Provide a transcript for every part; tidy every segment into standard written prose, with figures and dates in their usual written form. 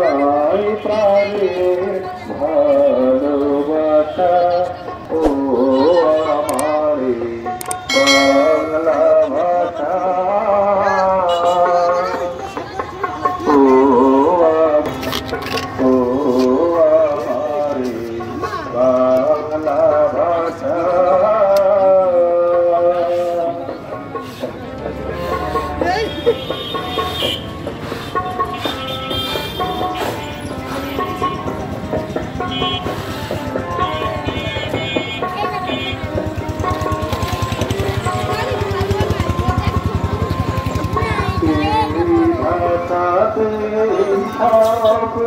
রাই প্রাণে ভালোবাসা ও আমার বাংলা ভাষা ও আমার বাংলা ভাষা I pray,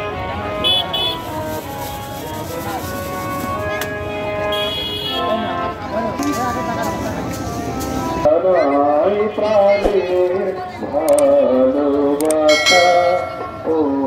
Bhagavata, O.